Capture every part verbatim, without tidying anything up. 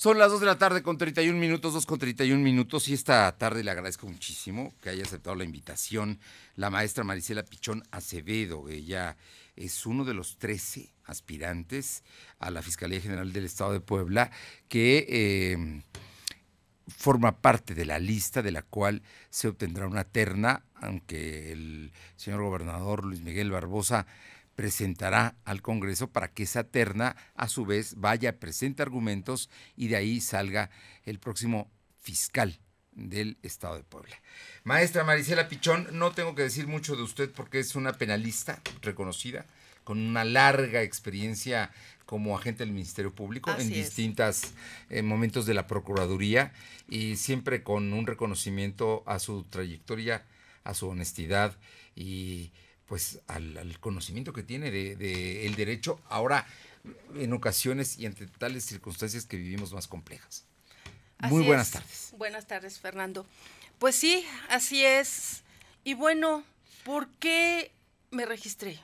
Son las dos de la tarde con treinta y un minutos, dos con treinta y un minutos, y esta tarde le agradezco muchísimo que haya aceptado la invitación la maestra Maricela Pichón Acevedo. Ella es uno de los trece aspirantes a la Fiscalía General del Estado de Puebla que eh, forma parte de la lista de la cual se obtendrá una terna, aunque el señor gobernador Luis Miguel Barbosa presentará al Congreso para que esa terna, a su vez, vaya, presente argumentos y de ahí salga el próximo fiscal del Estado de Puebla. Maestra Maricela Pichón, no tengo que decir mucho de usted porque es una penalista reconocida, con una larga experiencia como agente del Ministerio Público Así en distintos eh, momentos de la Procuraduría y siempre con un reconocimiento a su trayectoria, a su honestidad y pues al, al conocimiento que tiene de, de el derecho ahora en ocasiones y ante tales circunstancias que vivimos más complejas. Así Muy buenas es. tardes. Buenas tardes, Fernando. Pues sí, así es. Y bueno, ¿por qué me registré?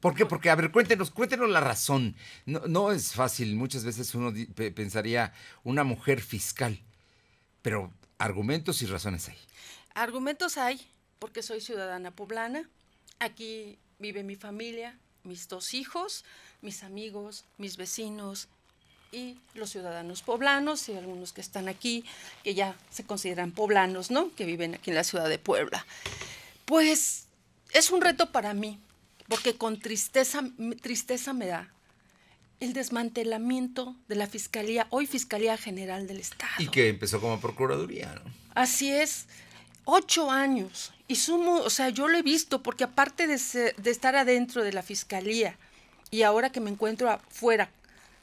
¿Por qué? Porque, a ver, cuéntenos, cuéntenos la razón. No, no es fácil, muchas veces uno pensaría una mujer fiscal, pero argumentos y razones hay. Argumentos hay, porque soy ciudadana poblana. Aquí vive mi familia, mis dos hijos, mis amigos, mis vecinos y los ciudadanos poblanos y algunos que están aquí, que ya se consideran poblanos, ¿no? Que viven aquí en la ciudad de Puebla. Pues es un reto para mí, porque con tristeza, tristeza me da el desmantelamiento de la Fiscalía, hoy Fiscalía General del Estado. Y que empezó como Procuraduría, ¿no? Así es. Ocho años, y sumo, o sea, yo lo he visto, porque aparte de, ser, de estar adentro de la fiscalía, y ahora que me encuentro afuera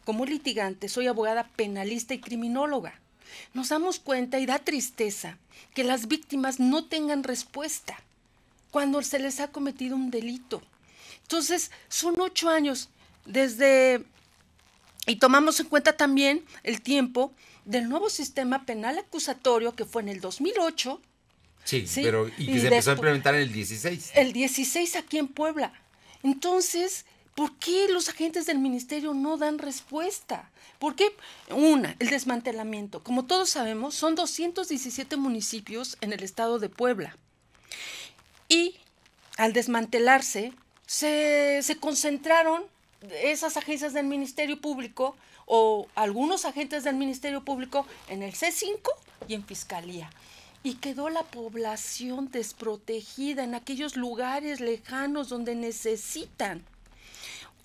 como litigante, soy abogada penalista y criminóloga, nos damos cuenta y da tristeza que las víctimas no tengan respuesta cuando se les ha cometido un delito. Entonces, son ocho años desde, y tomamos en cuenta también el tiempo del nuevo sistema penal acusatorio que fue en el dos mil ocho, Sí, sí, pero y que y se empezó a implementar en el dieciséis. El dieciséis aquí en Puebla. Entonces, ¿por qué los agentes del ministerio no dan respuesta? ¿Por qué? Una, el desmantelamiento. Como todos sabemos, son doscientos diecisiete municipios en el estado de Puebla. Y al desmantelarse, se, se concentraron esas agencias del Ministerio Público o algunos agentes del Ministerio Público en el C cinco y en Fiscalía. Y quedó la población desprotegida en aquellos lugares lejanos donde necesitan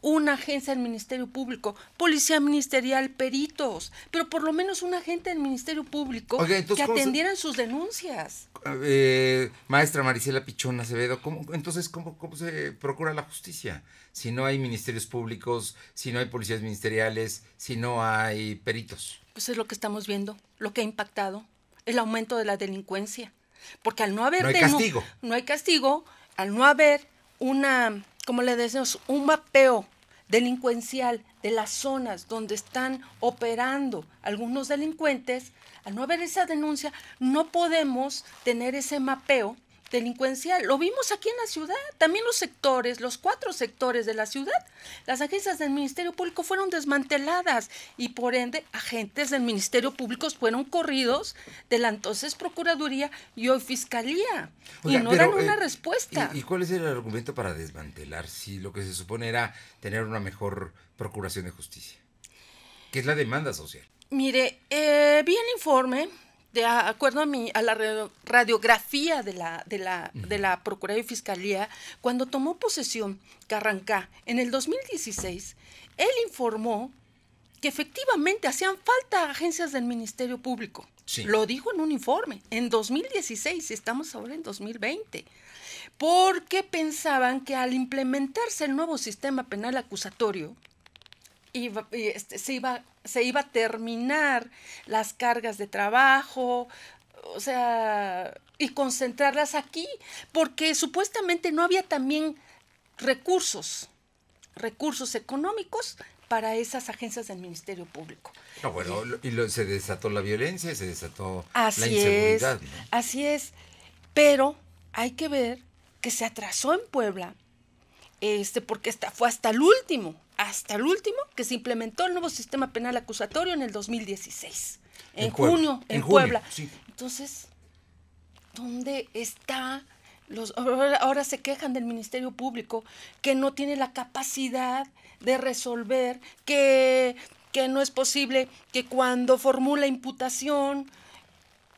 una agencia del Ministerio Público, policía ministerial, peritos, pero por lo menos un agente del Ministerio Público okay, entonces, que atendieran se... sus denuncias. Eh, maestra Maricela Pichón Acevedo, ¿cómo, entonces ¿cómo, cómo se procura la justicia? Si no hay ministerios públicos, si no hay policías ministeriales, si no hay peritos. Pues es lo que estamos viendo, lo que ha impactado. El aumento de la delincuencia, porque al no haber no hay castigo, no, no hay castigo, al no haber una, como le decimos, un mapeo delincuencial de las zonas donde están operando algunos delincuentes, al no haber esa denuncia, no podemos tener ese mapeo delincuencial. Lo vimos aquí en la ciudad, también los sectores, los cuatro sectores de la ciudad, las agencias del Ministerio Público fueron desmanteladas y por ende agentes del Ministerio Público fueron corridos de la entonces Procuraduría y hoy Fiscalía o sea, y no pero, dan una eh, respuesta. ¿Y, y cuál es el argumento para desmantelar si lo que se supone era tener una mejor procuración de justicia? ¿Qué es la demanda social? Mire, eh, vi el informe. De acuerdo a, mi, a la radiografía de la, de la, de la Procuraduría y Fiscalía, cuando tomó posesión Carrancá en el dos mil dieciséis, él informó que efectivamente hacían falta agencias del Ministerio Público. Sí. Lo dijo en un informe, en dos mil dieciséis, estamos ahora en dos mil veinte, porque pensaban que al implementarse el nuevo sistema penal acusatorio, Iba, este, se, iba, se iba a terminar las cargas de trabajo, o sea, y concentrarlas aquí, porque supuestamente no había también recursos, recursos económicos para esas agencias del Ministerio Público. No, bueno, y lo, se desató la violencia, se desató así la inseguridad, ¿no? Así es, pero hay que ver que se atrasó en Puebla, este, porque esta, fue hasta el último hasta el último que se implementó el nuevo sistema penal acusatorio en el dos mil dieciséis, en, en junio, en, en Puebla. Junio, sí. Entonces, ¿dónde está? Los, ahora, ahora se quejan del Ministerio Público, que no tiene la capacidad de resolver, que, que no es posible que cuando formula imputación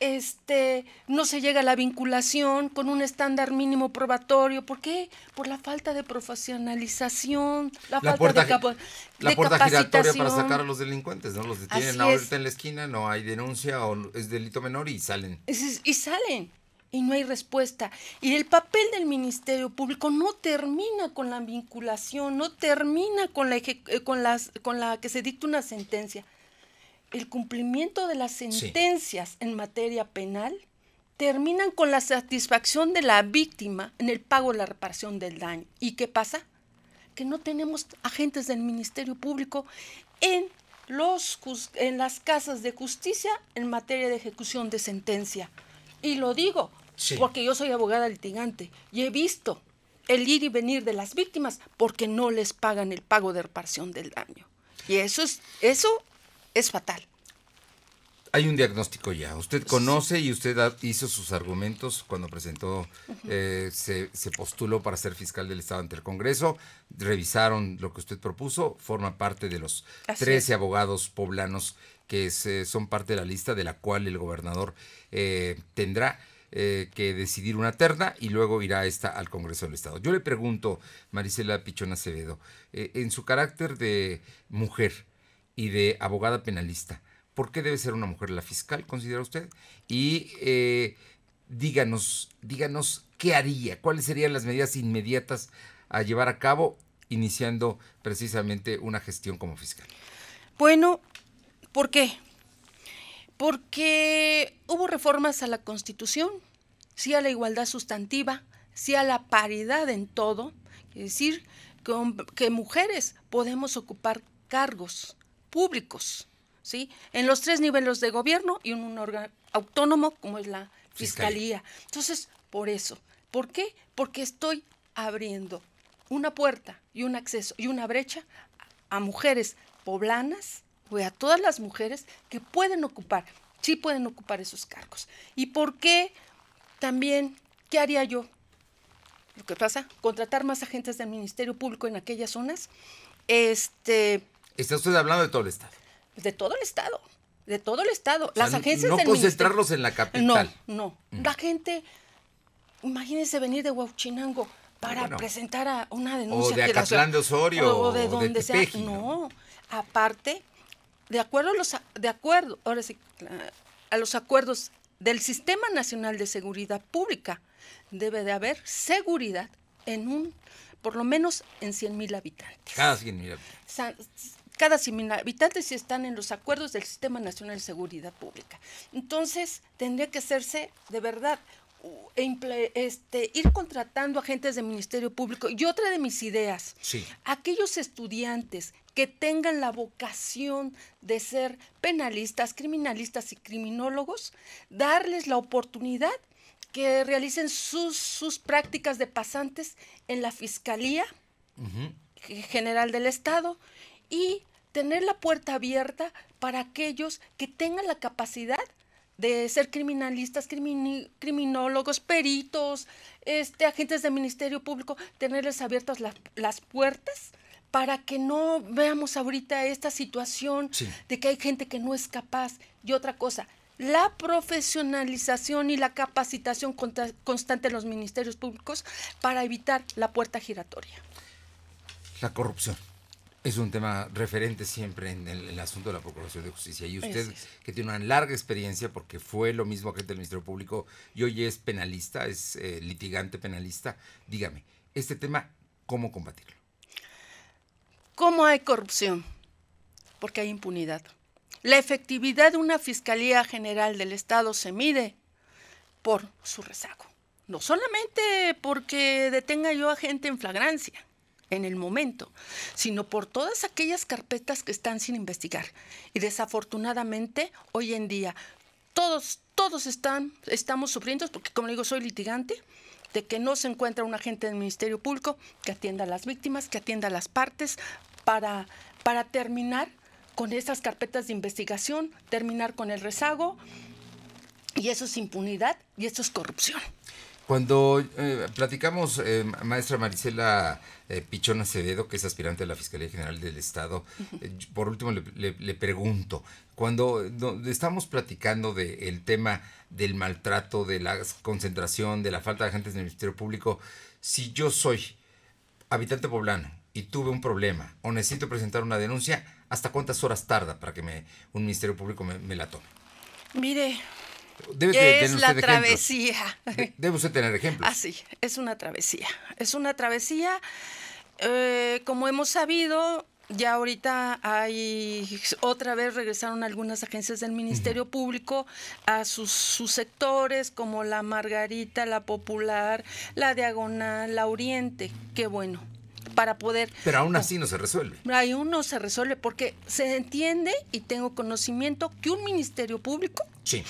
este, no se llega a la vinculación con un estándar mínimo probatorio. ¿Por qué? Por la falta de profesionalización, la, la falta de, capa la de puerta giratoria para sacar a los delincuentes, ¿no? Los detienen ahorita en la esquina, no hay denuncia o es delito menor y salen. Es, y salen. Y no hay respuesta. Y el papel del Ministerio Público no termina con la vinculación, no termina con la, con las, con la que se dicta una sentencia. El cumplimiento de las sentencias, sí, en materia penal terminan con la satisfacción de la víctima en el pago de la reparación del daño. ¿Y qué pasa? Que no tenemos agentes del Ministerio Público en, los, en las casas de justicia en materia de ejecución de sentencia. Y lo digo, sí, porque yo soy abogada litigante y he visto el ir y venir de las víctimas porque no les pagan el pago de reparación del daño. Y eso es, eso es fatal. Hay un diagnóstico ya. Usted conoce, sí, y usted hizo sus argumentos cuando presentó, uh-huh, eh, se, se postuló para ser fiscal del Estado ante el Congreso. Revisaron lo que usted propuso. Forma parte de los Así trece es. abogados poblanos que se, son parte de la lista de la cual el gobernador eh, tendrá eh, que decidir una terna y luego irá esta al Congreso del Estado. Yo le pregunto, Maricela Pichón Acevedo, eh, en su carácter de mujer y de abogada penalista, ¿por qué debe ser una mujer la fiscal, considera usted? Y eh, díganos, díganos qué haría, cuáles serían las medidas inmediatas a llevar a cabo iniciando precisamente una gestión como fiscal. Bueno, ¿por qué? Porque hubo reformas a la Constitución, sí a la igualdad sustantiva, sí a la paridad en todo, es decir, que, que mujeres podemos ocupar cargos públicos, ¿sí? En los tres niveles de gobierno y en un órgano autónomo como es la Fiscalía. Fiscalía. Entonces, por eso. ¿Por qué? Porque estoy abriendo una puerta y un acceso y una brecha a mujeres poblanas, a todas las mujeres que pueden ocupar, sí pueden ocupar esos cargos. ¿Y por qué también, qué haría yo? Lo que pasa, contratar más agentes del Ministerio Público en aquellas zonas. Este, ¿Está usted hablando de todo el Estado? De todo el Estado, de todo el Estado. O sea, las agencias no del concentrarlos ministerio. en la capital. No, no. Mm. La gente, imagínense venir de Huauchinango para bueno, presentar a una denuncia. O de Acatlán de Osorio. O, o de donde o de Tepeji, sea. No, ¿no? Aparte... De acuerdo, a los, de acuerdo ahora sí, a los acuerdos del Sistema Nacional de Seguridad Pública, debe de haber seguridad en un, por lo menos en cien mil habitantes. Cada cien mil habitantes. Cada cien mil habitantes si están en los acuerdos del Sistema Nacional de Seguridad Pública. Entonces, tendría que hacerse de verdad, este, ir contratando agentes del Ministerio Público. Y otra de mis ideas, sí, aquellos estudiantes que tengan la vocación de ser penalistas, criminalistas y criminólogos, darles la oportunidad que realicen sus, sus prácticas de pasantes en la Fiscalía uh-huh. General del Estado y tener la puerta abierta para aquellos que tengan la capacidad de ser criminalistas, crimin- criminólogos, peritos, este, agentes del Ministerio Público, tenerles abiertas la, las puertas para que no veamos ahorita esta situación, sí, de que hay gente que no es capaz. Y otra cosa, la profesionalización y la capacitación contra, constante en los ministerios públicos para evitar la puerta giratoria. La corrupción es un tema referente siempre en el, en el asunto de la Procuración de Justicia. Y usted, sí, sí, que tiene una larga experiencia, porque fue lo mismo agente del Ministerio Público y hoy es penalista, es eh, litigante penalista, dígame, este tema, ¿cómo combatirlo? ¿Cómo hay corrupción? Porque hay impunidad. La efectividad de una Fiscalía General del Estado se mide por su rezago. No solamente porque detenga yo a gente en flagrancia, en el momento, sino por todas aquellas carpetas que están sin investigar. Y desafortunadamente, hoy en día, todos, todos están, estamos sufriendo, porque como digo, soy litigante, de que no se encuentra un agente del Ministerio Público que atienda a las víctimas, que atienda a las partes, para, para terminar con esas carpetas de investigación, terminar con el rezago, y eso es impunidad y eso es corrupción. Cuando eh, platicamos, eh, maestra Maricela eh, Pichón Acevedo, que es aspirante a la Fiscalía General del Estado, eh, por último le, le, le pregunto, cuando no, estamos platicando del tema del maltrato, de la concentración, de la falta de agentes del Ministerio Público, si yo soy habitante poblano y tuve un problema o necesito presentar una denuncia, ¿hasta cuántas horas tarda para que me, un Ministerio Público me, me la tome? Mire... Debe de, es la travesía. De, debe usted tener ejemplos. Así, es una travesía. Es una travesía. Eh, como hemos sabido, ya ahorita hay, otra vez regresaron algunas agencias del Ministerio uh-huh. Público a sus, sus sectores, como la Margarita, la Popular, la Diagonal, la Oriente. Qué bueno. Para poder... Pero aún así no se resuelve. Aún no se resuelve porque se entiende y tengo conocimiento que un Ministerio Público... Sí.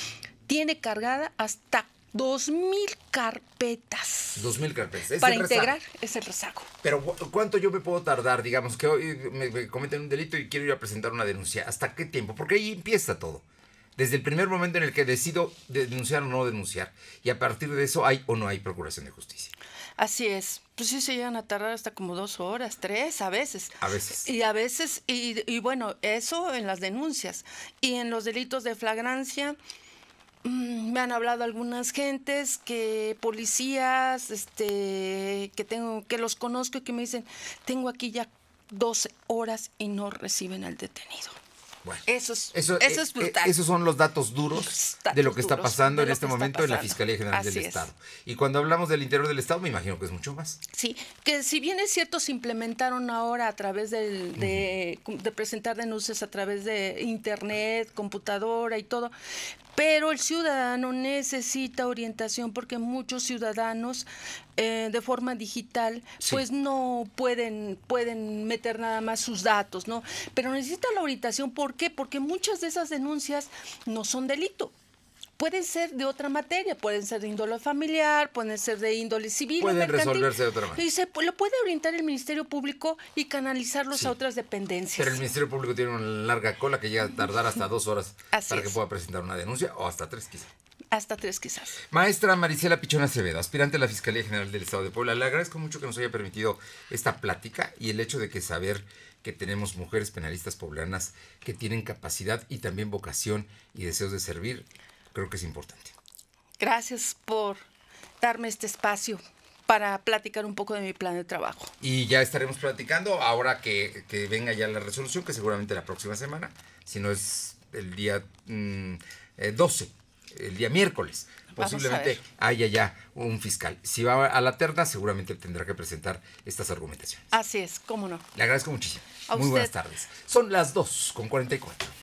Tiene cargada hasta dos mil carpetas. Dos mil carpetas. Es para integrar ese rezago. Pero ¿cuánto yo me puedo tardar? Digamos que hoy me cometen un delito y quiero ir a presentar una denuncia. ¿Hasta qué tiempo? Porque ahí empieza todo. Desde el primer momento en el que decido denunciar o no denunciar. Y a partir de eso hay o no hay procuración de justicia. Así es. Pues sí se llegan a tardar hasta como dos horas, tres a veces. A veces. Y a veces, y, y bueno, eso en las denuncias. Y en los delitos de flagrancia... Me han hablado algunas gentes que policías este que tengo que los conozco y que me dicen, tengo aquí ya doce horas y no reciben al detenido. Bueno, eso es, eso, eso es brutal. Eh, esos son los datos duros datos de lo que está pasando en este momento pasando. en la Fiscalía General Así del es. Estado. Y cuando hablamos del interior del Estado, me imagino que es mucho más. Sí, que si bien es cierto, se implementaron ahora a través del, de, uh-huh. de presentar denuncias a través de internet, computadora y todo, pero el ciudadano necesita orientación porque muchos ciudadanos eh, de forma digital sí. pues no pueden, pueden meter nada más sus datos, ¿no? Pero necesita la orientación por ¿Por qué? Porque muchas de esas denuncias no son delito. Pueden ser de otra materia, pueden ser de índole familiar, pueden ser de índole civil. Pueden resolverse de otra manera. Y se, lo puede orientar el Ministerio Público y canalizarlos sí. a otras dependencias. Pero el Ministerio Público tiene una larga cola que llega a tardar hasta dos horas Así para es. que pueda presentar una denuncia o hasta tres quizás. Hasta tres quizás. Maestra Maricela Pichón Acevedo, aspirante a la Fiscalía General del Estado de Puebla, le agradezco mucho que nos haya permitido esta plática y el hecho de que saber que tenemos mujeres penalistas poblanas que tienen capacidad y también vocación y deseos de servir, creo que es importante. Gracias por darme este espacio para platicar un poco de mi plan de trabajo. Y ya estaremos platicando ahora que, que venga ya la resolución, que seguramente la próxima semana, si no es el día mmm, doce. El día miércoles, posiblemente haya ya un fiscal. Si va a la terna, seguramente tendrá que presentar estas argumentaciones. Así es, cómo no. Le agradezco muchísimo. A Muy usted. buenas tardes. Son las dos con cuarenta y cuatro.